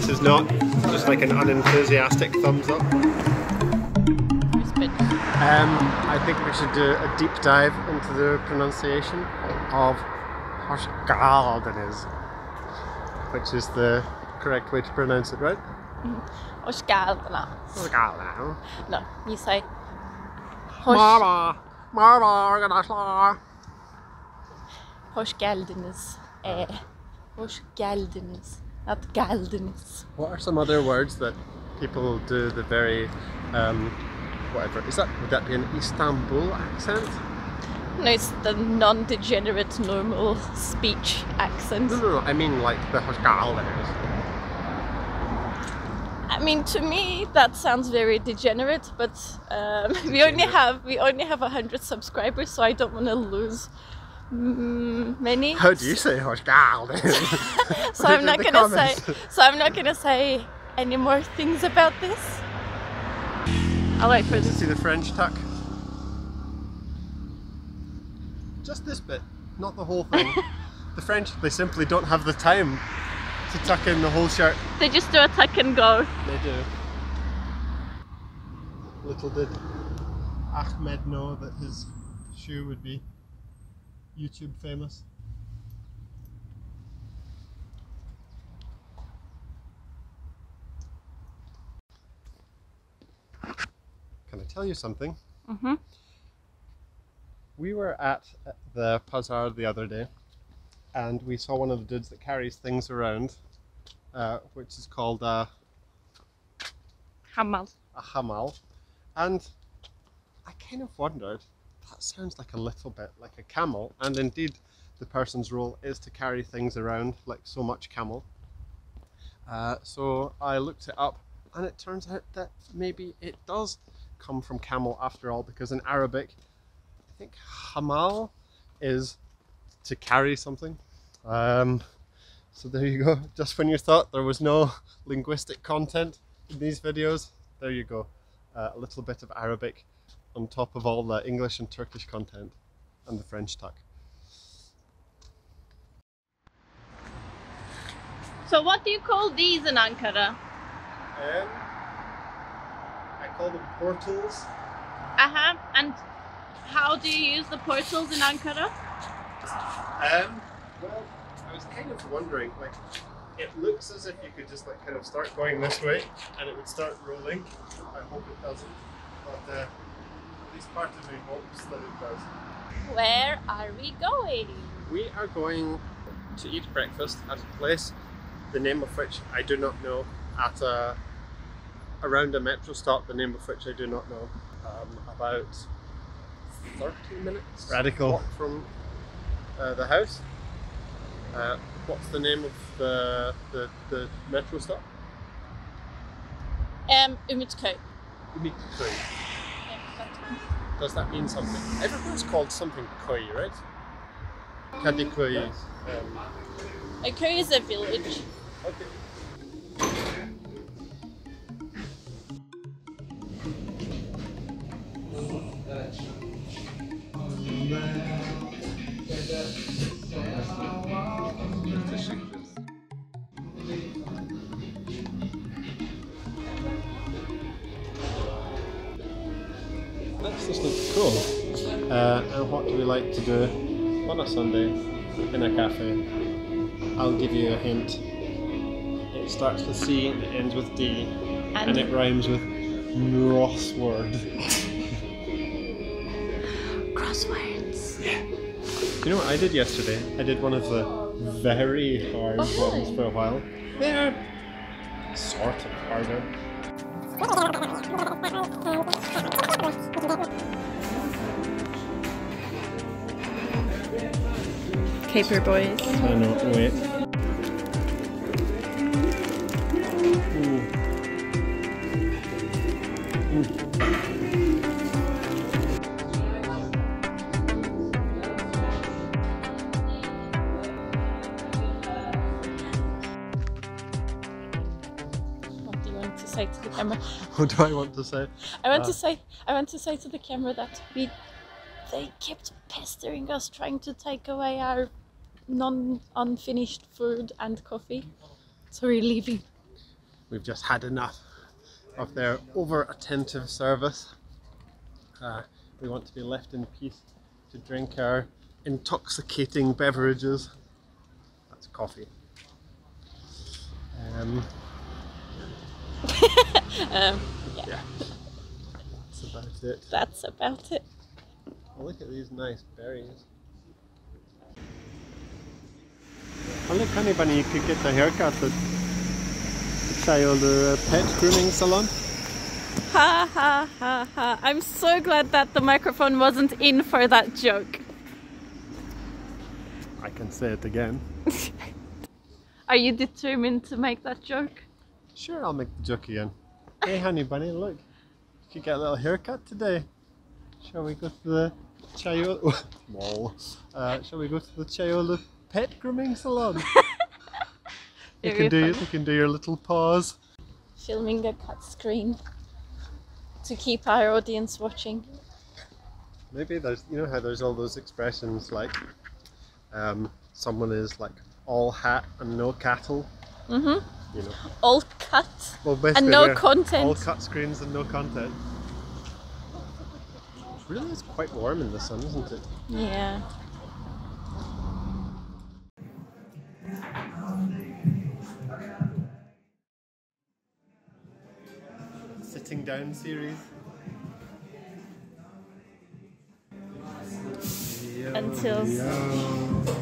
this is not just like an unenthusiastic thumbs up. I think we should do a deep dive into the pronunciation of hoş geldiniz, which is the correct way to pronounce it, right? Hoş geldiniz. Hoş geldiniz. No, you say hoş. Merhaba. Merhaba arkadaşlar. Hoş geldiniz. Hoş geldiniz. Not geldiniz. What are some other words that people do the very whatever? Would that be an Istanbul accent? No, it's the non-degenerate normal speech accent. No, I mean like the hoş geldiniz. I mean, to me that sounds very degenerate, but we only have 100 subscribers, so I don't want to lose many. How do you say hoş geldiniz? so I'm not gonna say any more things about this. I like for this. See the French tuck. Just this bit, not the whole thing. The French, they simply don't have the time to tuck in the whole shirt. They just do a tuck and go. They do. Little did Ahmed know that his shoe would be YouTube famous. Can I tell you something? Mm-hmm. We were at the bazaar the other day, and we saw one of the dudes that carries things around, which is called a Hamal. A Hamal. And I kind of wondered, that sounds like a little bit like a camel, and indeed the person's role is to carry things around like so much camel. So I looked it up, and it turns out that maybe it does come from camel after all, because in Arabic, I think Hamal is to carry something. So there you go. Just when you thought there was no linguistic content in these videos, there you go. A little bit of Arabic on top of all the English and Turkish content and the French tuck. So what do you call these in Ankara? I call them portals. Uh-huh. And how do you use the portals in Ankara? Well, I was kind of wondering, like, it looks as if you could just like kind of start going this way and it would start rolling. I hope it doesn't, but at least part of me hopes that it does. Where are we going? We are going to eat breakfast at a place, the name of which I do not know, at around a metro stop, the name of which I do not know. About 30 minutes radical walk from the house. What's the name of the metro stop? Ümitköy. Ümitköy. Does that mean something? Everyone's called something koi, right? Kadikoi. A koi is a village. Okay. That's just looks cool. And what do we like to do on a Sunday in a cafe? I'll give you a hint. It starts with C, it ends with D, and it rhymes with crossword. Crosswords. Yeah. You know what I did yesterday? I did one of the very hard ones for a while. They are sort of harder. Caper boys. I know, wait. Ooh. What do you want to say to the camera? What do I want to say? I want to say to the camera that they kept pestering us, trying to take away our non-unfinished food and coffee, so we're leaving. We've just had enough of their over-attentive service. We want to be left in peace to drink our intoxicating beverages. That's coffee. Yeah. That's about it. Oh, look at these nice berries. Oh, look, honey bunny, you could get a haircut at the Çayyolu pet grooming salon. Ha ha ha ha. I'm so glad that the microphone wasn't in for that joke. I can say it again. Are you determined to make that joke? Sure, I'll make the joke again. Hey honey bunny, look. You could get a little haircut today. Shall we go to the Çayyolu? Mall. Shall we go to the Çayyolu pet grooming salon? you can do your little paws. Filming a cut screen to keep our audience watching. Maybe there's, you know how there's all those expressions like someone is like all hat and no cattle. Mm-hmm. You know. All cut and no content. All cut screens and no content. Really is quite warm in the sun, isn't it? Yeah. Sitting down series. Until...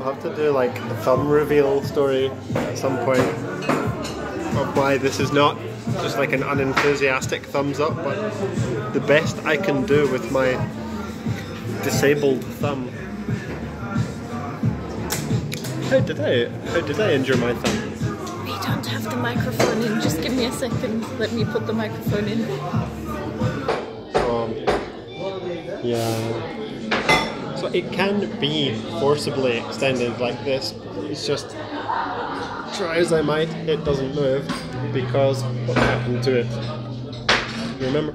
I'll have to do like a thumb reveal story at some point of why this is not just like an unenthusiastic thumbs up, but the best I can do with my disabled thumb. How did I injure my thumb? We don't have the microphone in, just give me a second, let me put the microphone in. Yeah. So it can be forcibly extended like this, it's just, try as I might, it doesn't move because what happened to it? You remember?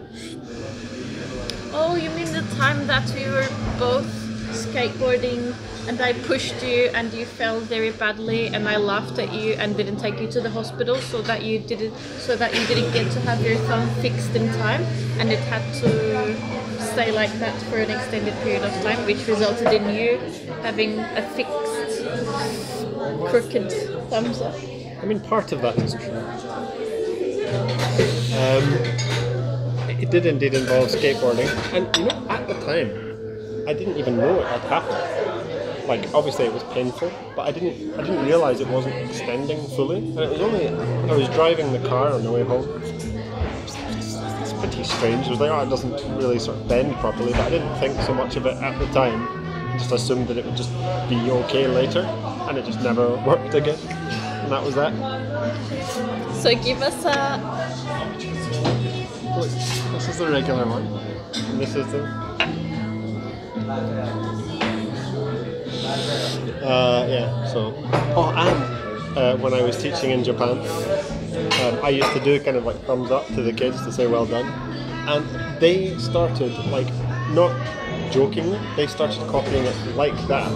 Oh, you mean the time that we were both skateboarding and I pushed you and you fell very badly and I laughed at you and didn't take you to the hospital so that you didn't get to have your thumb fixed in time and it had to stay like that for an extended period of time, which resulted in you having a fixed, crooked thumbs up. I mean, part of that is true. It did indeed involve skateboarding, and you know, at the time, I didn't even know it had happened. Like, obviously it was painful, but I didn't realise it wasn't extending fully. And it was only, I was driving the car on the way home. Pretty strange. It was like, oh, it doesn't really sort of bend properly, but I didn't think so much of it at the time. I just assumed that it would just be okay later, and it just never worked again. And that was that. So give us a... Look, this is the regular one. And this is the... yeah, so... Oh, and when I was teaching in Japan, I used to do kind of like thumbs up to the kids to say well done, and they started, like, not jokingly, they started copying it like that,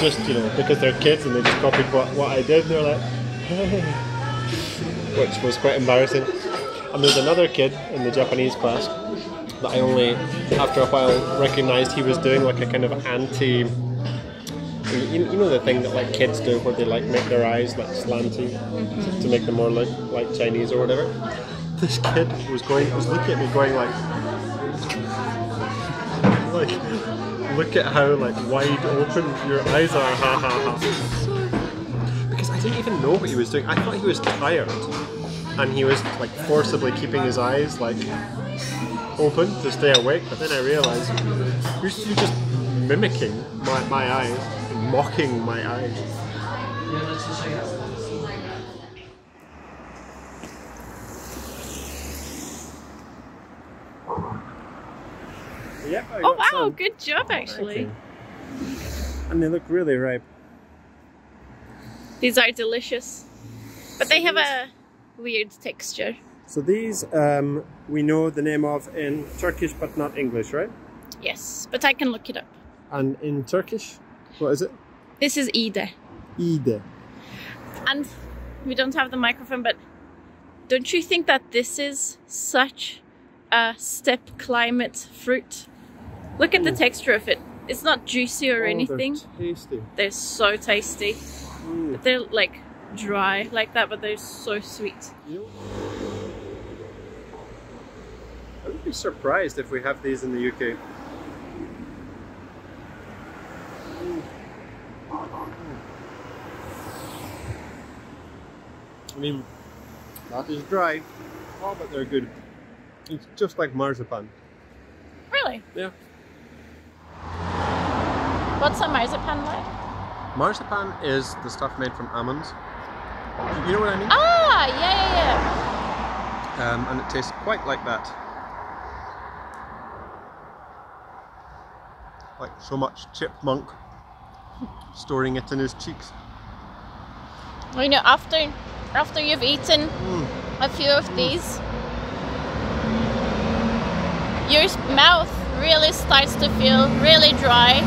just, you know, because they're kids and they just copied what I did, and they're like, hey, which was quite embarrassing. And there's another kid in the Japanese class that I only after a while recognised he was doing like a kind of anti... You know the thing that like kids do where they like make their eyes like slanty to make them more like Chinese or whatever. This kid was looking at me going like look at how like wide open your eyes are, ha ha ha. Because I didn't even know what he was doing. I thought he was tired and he was like forcibly keeping his eyes like open to stay awake, but then I realised you're just mimicking my eyes. Mocking my eyes. Yep, oh wow, some. Good job actually. And they look really ripe. These are delicious. But they have a weird texture. So these we know the name of in Turkish, but not English, right? Yes, but I can look it up. And in Turkish, what is it? This is Ede. Ede. And we don't have the microphone, but don't you think that this is such a steppe climate fruit? Look at the texture of it. It's not juicy or anything. They're tasty. They're so tasty. But they're like dry like that, but they're so sweet. I would be surprised if we have these in the UK. I mean, that is dry. Oh, but they're good. It's just like marzipan. Really? Yeah. What's a marzipan like? Marzipan is the stuff made from almonds. You know what I mean? Ah, yeah, yeah, yeah. And it tastes quite like that. Like so much chipmunk storing it in his cheeks. You know, after you've eaten a few of these, your mouth really starts to feel really dry.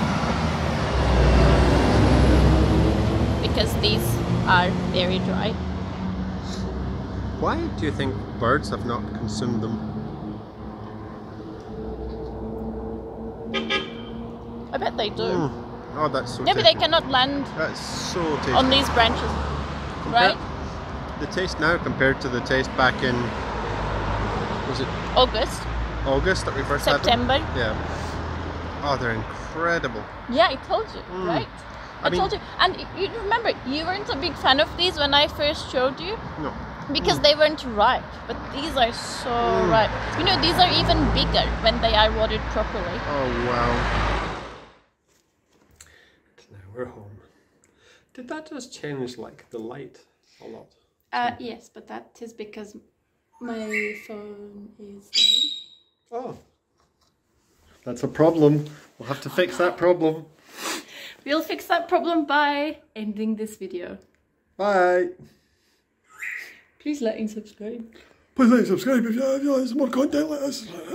Because these are very dry. Why do you think birds have not consumed them? I bet they do. Oh, that's so tasty. Yeah, but they cannot land on these branches, right? The taste now compared to the taste back in, was it August? August that we first had them? Yeah. Oh, they're incredible. Yeah, I told you, right? I told you, and you remember, you weren't a big fan of these when I first showed you? No. Because they weren't ripe, but these are so ripe. You know, these are even bigger when they are watered properly. Oh, wow. Now we're home. Did that just change, like, the light a lot? Yes, but that is because my phone is dead. Oh. That's a problem. We'll have to fix that problem. We'll fix that problem by ending this video. Bye. Please like and subscribe. Please like and subscribe if you want some more content like this.